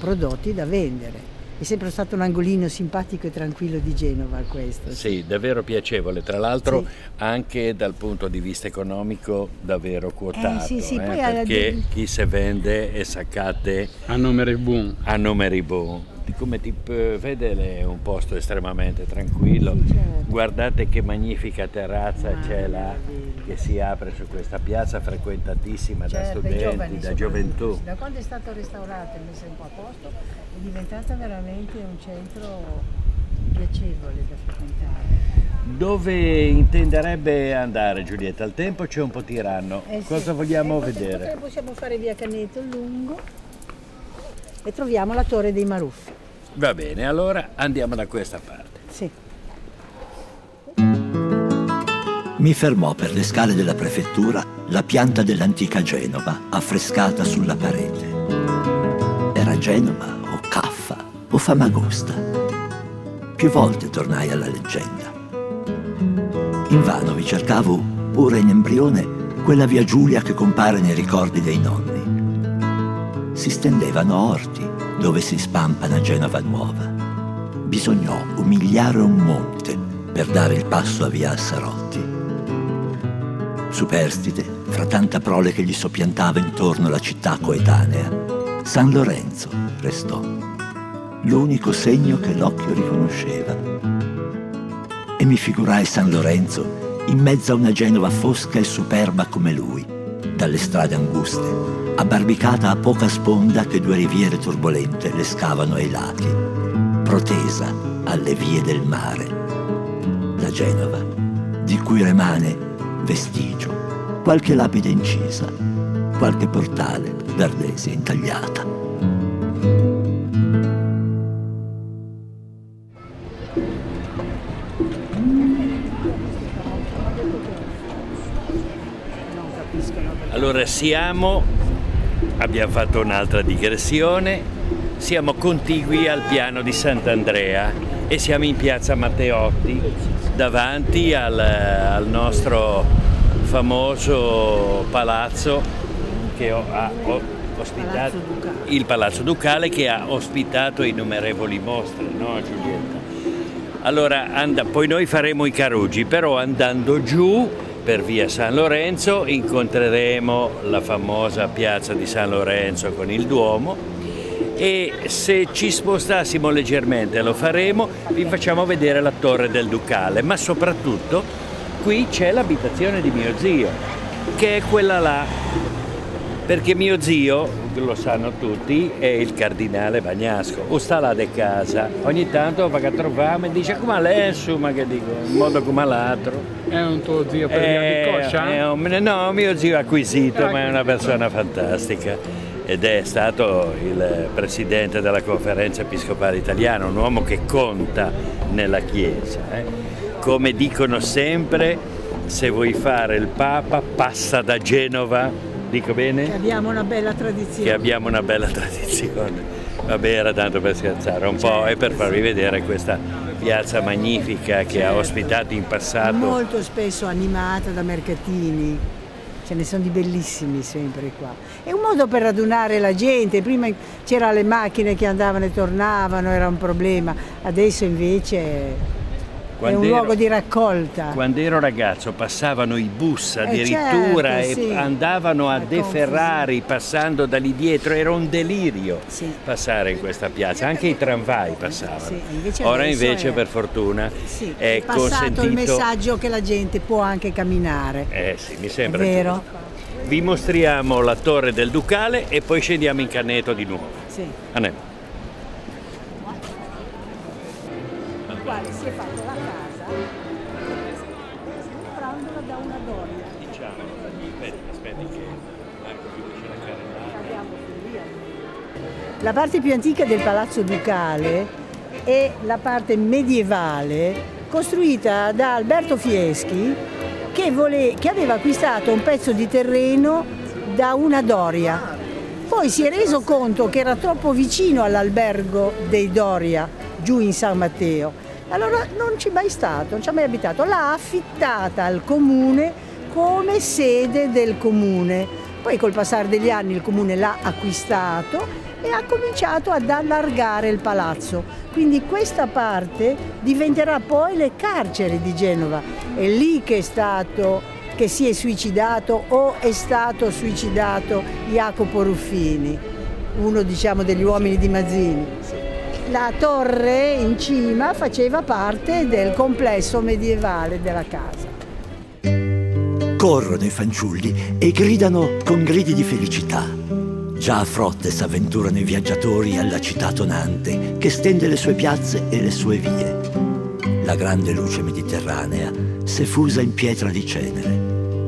prodotti da vendere. È sempre stato un angolino simpatico e tranquillo di Genova questo. Sì, davvero piacevole, tra l'altro sì, anche dal punto di vista economico davvero quotato, sì, poi perché chi se vende e saccate a numeri buoni. A numeri buoni. Come ti vede è un posto estremamente tranquillo, sì, certo. Guardate che magnifica terrazza c'è là, che si apre su questa piazza frequentatissima, certo, da studenti, da gioventù. Da quando è stato restaurato e messo un po' a posto è diventata veramente un centro piacevole da frequentare. Dove intenderebbe andare Giulietta? Al tempo c'è un po' tiranno, cosa vogliamo vedere? Possiamo fare via Caneto lungo e troviamo la torre dei Maruffi. Va bene, allora andiamo da questa parte. Sì. Mi fermò per le scale della prefettura la pianta dell'antica Genova affrescata sulla parete. Era Genova o Caffa o Famagosta. Più volte tornai alla leggenda. Invano vi cercavo pure in embrione quella via Giulia che compare nei ricordi dei nonni. si stendevano orti dove si spampana Genova nuova. Bisognò umiliare un monte per dare il passo a via Assarotti. Superstite, fra tanta prole che gli soppiantava intorno la città coetanea, San Lorenzo restò, l'unico segno che l'occhio riconosceva. E mi figurai San Lorenzo in mezzo a una Genova fosca e superba come lui, dalle strade anguste, abbarbicata a poca sponda che due riviere turbolente le scavano ai lati, protesa alle vie del mare. La Genova, di cui rimane vestigio, qualche lapide incisa, qualche portale d'ardesia intagliata. Allora abbiamo fatto un'altra digressione, siamo contigui al piano di Sant'Andrea e siamo in piazza Matteotti, davanti al nostro famoso palazzo che ha ospitato, il Palazzo Ducale, che ha ospitato innumerevoli mostre, no Giulietta? Allora poi noi faremo i Carugi, però andando giù per via San Lorenzo incontreremo la famosa piazza di San Lorenzo con il Duomo. E se ci spostassimo leggermente, lo faremo, vi facciamo vedere la torre del Ducale, ma soprattutto qui c'è l'abitazione di mio zio, che è quella là, perché mio zio, lo sanno tutti, è il cardinale Bagnasco, o sta là de casa, ogni tanto va a trovarmi e dice come adesso, ma che dico, in modo come l'altro. È un tuo zio per via di coscia? No, mio zio acquisito, ma è una persona fantastica. Ed è stato il presidente della Conferenza Episcopale Italiana, un uomo che conta nella Chiesa. Come dicono sempre, se vuoi fare il Papa, passa da Genova, dico bene? Che abbiamo una bella tradizione. Che abbiamo una bella tradizione. Vabbè, era tanto per scherzare un po' e per farvi vedere questa piazza magnifica che ha ospitato in passato. Molto spesso animata da mercatini. Ce ne sono di bellissimi sempre qua. È un modo per radunare la gente, prima c'erano le macchine che andavano e tornavano, era un problema, adesso invece è un luogo di raccolta. Quando ero ragazzo passavano i bus addirittura, certo, e sì, andavano a De Ferrari passando da lì dietro, era un delirio, sì, passare in questa piazza, anche i tramvai passavano. Sì, invece ora invece per fortuna sì, è consentito il messaggio che la gente può anche camminare. Sì, mi sembra vero. Giusto. Vi mostriamo la torre del Ducale e poi scendiamo in Canneto di nuovo. Sì. Andiamo. Quale si è fatta la casa comprandola da una Doria. Diciamo, aspetti che ecco qui c'è la carrellata. La parte più antica del Palazzo Ducale è la parte medievale costruita da Alberto Fieschi che aveva acquistato un pezzo di terreno da una Doria. Poi si è reso conto che era troppo vicino all'albergo dei Doria giù in San Matteo. Allora non c'è mai stato, non ci ha mai abitato, l'ha affittata al comune come sede del comune, poi col passare degli anni il comune l'ha acquistato e ha cominciato ad allargare il palazzo, quindi questa parte diventerà poi le carceri di Genova, è lì che si è suicidato o è stato suicidato Jacopo Ruffini, uno diciamo degli uomini di Mazzini. La torre in cima faceva parte del complesso medievale della casa. Corrono i fanciulli e gridano con gridi di felicità. Già a frotte s'avventurano i viaggiatori alla città tonante che stende le sue piazze e le sue vie. La grande luce mediterranea s'è fusa in pietra di cenere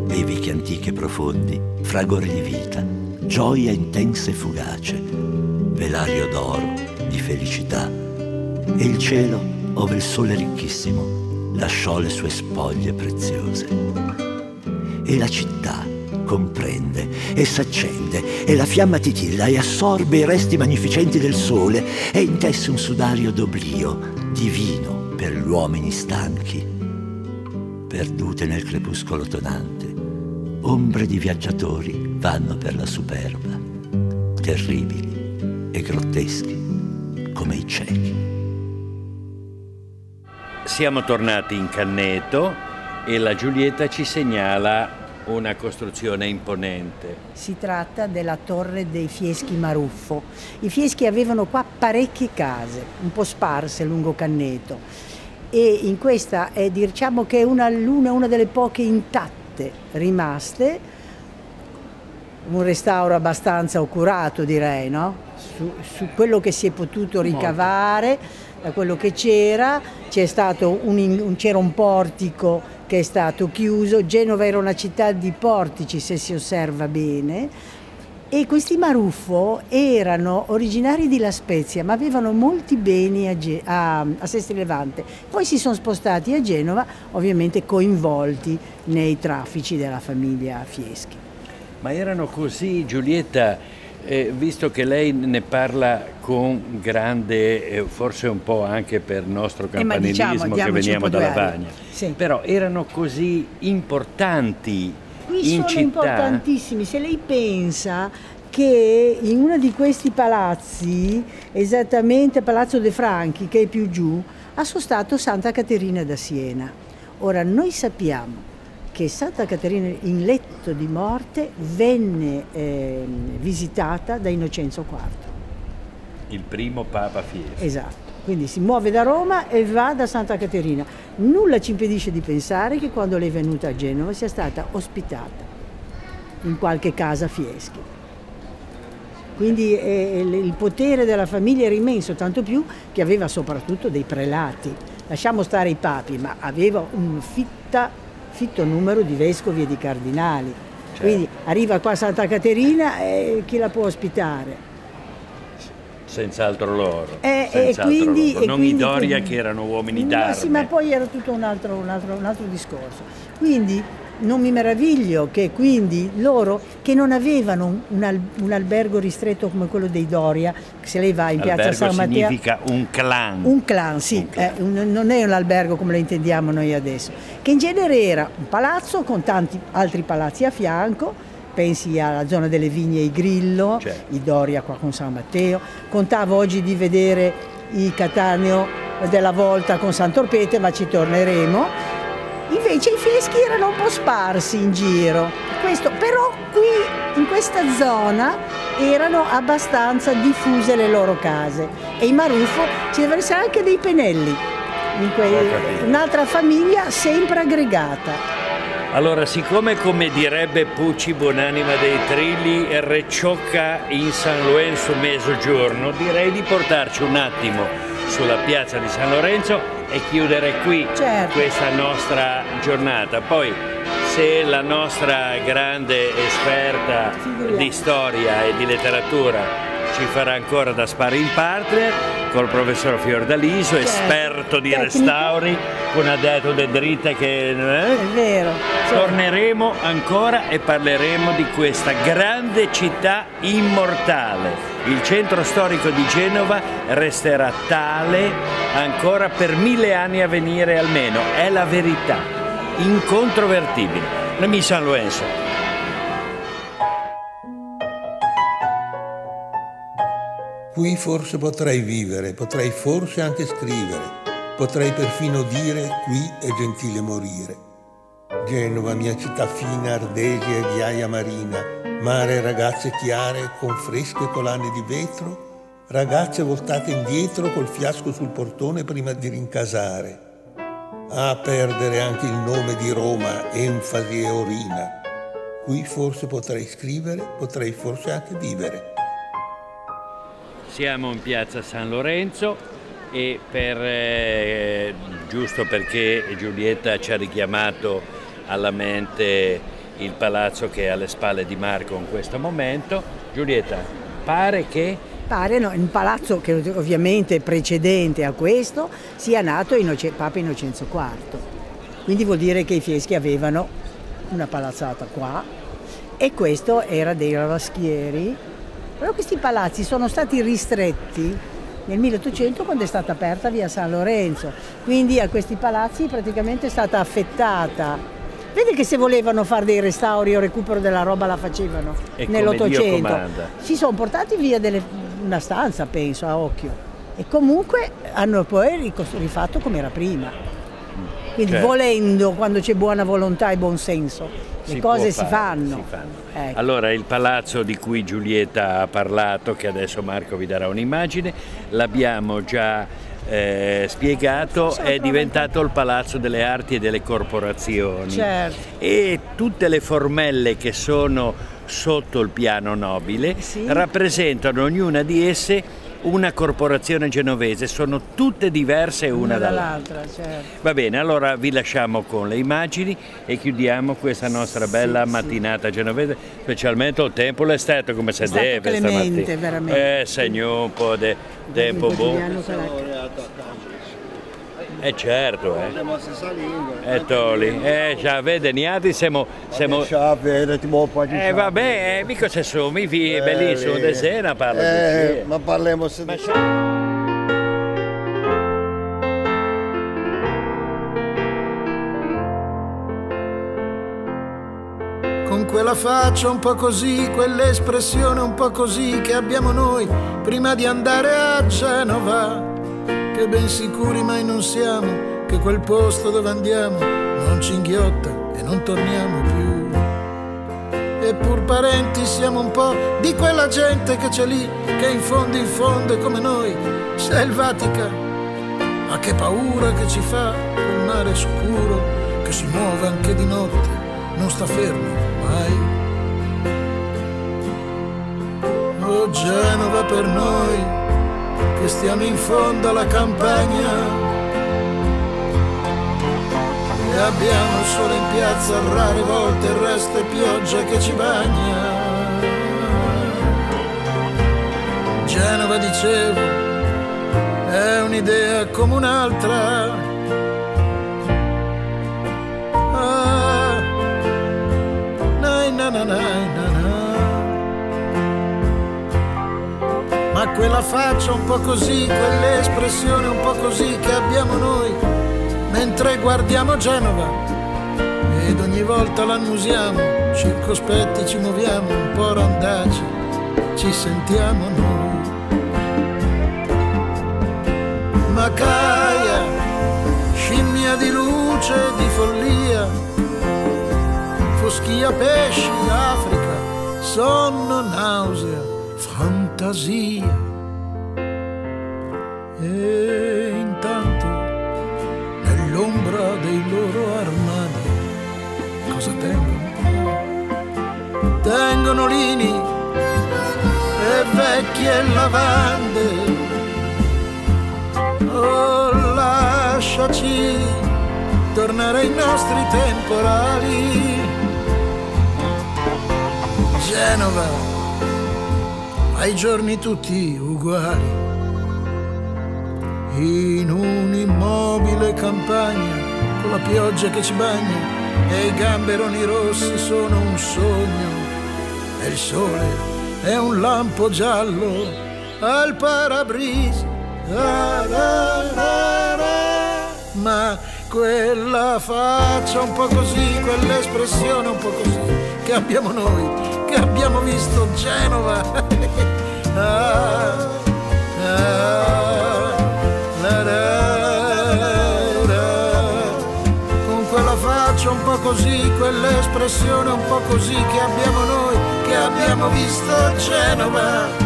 e i vichi antichi e profondi, fragore di vita, gioia intensa e fugace, velario d'oro di felicità, e il cielo ove il sole ricchissimo lasciò le sue spoglie preziose. E la città comprende e s'accende e la fiamma titilla e assorbe i resti magnificenti del sole e intesse un sudario d'oblio divino per gli uomini stanchi. Perdute nel crepuscolo tonante, ombre di viaggiatori vanno per la superba. terribili e grotteschi come i ciechi. Siamo tornati in Canneto e la Giulietta ci segnala una costruzione imponente. Si tratta della torre dei Fieschi Maruffo. I Fieschi avevano qua parecchie case, un po' sparse lungo Canneto, e in questa è, diciamo che è una delle poche intatte rimaste, un restauro abbastanza accurato, direi, no? Su quello che si è potuto ricavare, da quello che c'era, c'era un portico che è stato chiuso. Genova era una città di portici, se si osserva bene, e questi Maruffo erano originari di La Spezia, ma avevano molti beni a Sestri Levante. Poi si sono spostati a Genova, ovviamente coinvolti nei traffici della famiglia Fieschi. Ma erano così, Giulietta, visto che lei ne parla con grande, forse un po' anche per il nostro campanilismo, che veniamo da Lavagna, sì. Però erano così importanti qui in città. Qui sono importantissimi, se lei pensa che in uno di questi palazzi, esattamente Palazzo De Franchi, che è più giù, ha sostato Santa Caterina da Siena. Ora, noi sappiamo che Santa Caterina in letto di morte venne visitata da Innocenzo IV. Il primo Papa Fieschi. Esatto, quindi si muove da Roma e va da Santa Caterina. Nulla ci impedisce di pensare che quando lei è venuta a Genova sia stata ospitata in qualche casa Fieschi. Quindi il potere della famiglia era immenso, tanto più che aveva soprattutto dei prelati. Lasciamo stare i papi, ma aveva un fitto numero di vescovi e di cardinali, certo. Quindi arriva qua Santa Caterina e chi la può ospitare? Senz'altro loro, i Doria, che erano uomini d'arte. Sì, ma poi era tutto un altro discorso, quindi non mi meraviglio che quindi loro, che non avevano un albergo ristretto come quello dei Doria, se lei va in piazza San Matteo... significa un clan. Un clan, sì, un clan. Non è un albergo come lo intendiamo noi adesso, che in genere era un palazzo con tanti altri palazzi a fianco, pensi alla zona delle Vigne e i Grillo, certo. I Doria qua con San Matteo, contavo oggi di vedere i Cattaneo della Volta con San Torpete, ma ci torneremo. Invece i Fieschi erano un po' sparsi in giro, però qui in questa zona erano abbastanza diffuse le loro case, e i Maruffo ci devono essere anche dei Pennelli, un'altra famiglia sempre aggregata. Allora, siccome, come direbbe Pucci Buonanima dei Trilli, recciocca in San Lorenzo mezzogiorno, direi di portarci un attimo sulla piazza di San Lorenzo e chiudere qui, certo, questa nostra giornata. Poi, se la nostra grande esperta di storia e di letteratura ci farà ancora da sparring partner col professor Fiordaliso, certo, esperto di restauri, con addetto de dritta che... È vero. Certo. Torneremo ancora e parleremo di questa grande città immortale. Il centro storico di Genova resterà tale ancora per 1000 anni a venire almeno. È la verità, incontrovertibile. La mia San Lorenzo. Qui forse potrei vivere, potrei forse anche scrivere, potrei perfino dire qui è gentile morire. Genova, mia città fina, ardesi e ghiaia marina, mare e ragazze chiare con fresche collane di vetro, ragazze voltate indietro col fiasco sul portone prima di rincasare. A perdere anche il nome di Roma, enfasi e orina. Qui forse potrei scrivere, potrei forse anche vivere. Siamo in piazza San Lorenzo e giusto perché Giulietta ci ha richiamato alla mente il palazzo che è alle spalle di Marco in questo momento, Giulietta, pare che... un palazzo che ovviamente precedente a questo sia nato Papa Innocenzo IV, quindi vuol dire che i Fieschi avevano una palazzata qua e questo era dei Lavaschieri. Però questi palazzi sono stati ristretti nel 1800 quando è stata aperta via San Lorenzo, quindi a questi palazzi praticamente è stata affettata Vedi che se volevano fare dei restauri o recupero della roba la facevano nell'Ottocento. Si sono portati via una stanza, penso, a occhio. E comunque hanno poi rifatto come era prima. Quindi volendo, quando c'è buona volontà e buon senso, le cose si fanno. Ecco. Allora il palazzo di cui Giulietta ha parlato, che adesso Marco vi darà un'immagine, l'abbiamo già spiegato, è diventato il palazzo delle arti e delle corporazioni. Certo. E tutte le formelle che sono sotto il piano nobile rappresentano ognuna di esse una corporazione genovese, sono tutte diverse una dall'altra. Certo. Va bene, allora vi lasciamo con le immagini e chiudiamo questa nostra bella mattinata genovese, specialmente il tempo è stato come si deve stamattina. Veramente. Signor, un po' di tempo buono. Certo, Toli, già vede, niati siamo... vabbè, mica se sono, mi vi bellissimo, di sera parlo di ma parliamo se... Con quella faccia un po' così, quell'espressione un po' così che abbiamo noi prima di andare a Genova, che ben sicuri mai non siamo che quel posto dove andiamo non ci inghiotta e non torniamo più. E pur parenti siamo un po' di quella gente che c'è lì, che in fondo è come noi, selvatica, ma che paura che ci fa quel mare scuro che si muove anche di notte, non sta fermo mai. Oh Genova per noi che stiamo in fondo alla campagna e abbiamo il sole in piazza, rare volte il resto è pioggia che ci bagna. Genova, dicevo, è un'idea come un'altra. Ah, nai, na, na, nai, na, na. Ma quella faccia un po' così, quell'espressione un po' così che abbiamo noi mentre guardiamo Genova ed ogni volta l'annusiamo, circospetti ci muoviamo, un po' randaci ci sentiamo noi. Macaia, scimmia di luce e di follia, foschia, pesci, Africa, sonno, nausea, fantasia. E intanto nell'ombra dei loro armadi cosa tengono? Tengono lini e vecchie lavande. Oh, lasciaci tornare ai nostri temporali. Genova, ai giorni tutti uguali, in un'immobile campagna, con la pioggia che ci bagna e i gamberoni rossi sono un sogno e il sole è un lampo giallo al parabrisa. Ma quella faccia un po' così, quell'espressione un po' così che abbiamo noi, che abbiamo visto Genova. Ah, ah, la, la, la. Con quella faccia un po' così, quell'espressione un po' così che abbiamo noi, che abbiamo visto Genova.